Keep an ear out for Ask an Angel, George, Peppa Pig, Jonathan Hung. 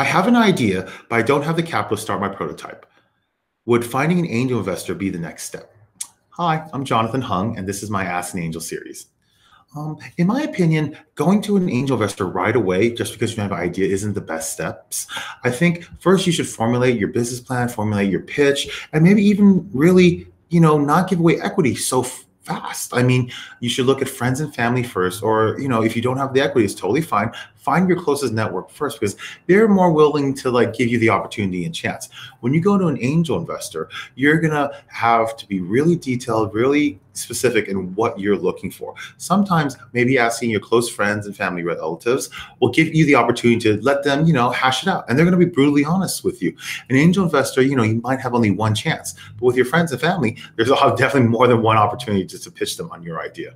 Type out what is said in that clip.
I have an idea, but I don't have the capital to start my prototype. Would finding an angel investor be the next step? Hi, I'm Jonathan Hung, and this is my Ask an Angel series. In my opinion, going to an angel investor right away just because you have an idea isn't the best steps. I think first you should formulate your business plan, formulate your pitch, and maybe even really, not give away equity so fast. I mean, you should look at friends and family first, or, if you don't have the equity, it's totally fine. Find your closest network first because they're more willing to give you the opportunity and chance. When you go to an angel investor, you're going to have to be really detailed, really specific in what you're looking for. Sometimes maybe asking your close friends and family relatives will give you the opportunity to let them, hash it out. And they're going to be brutally honest with you. An angel investor, you might have only one chance, but with your friends and family, there's definitely more than one opportunity just to pitch them on your idea.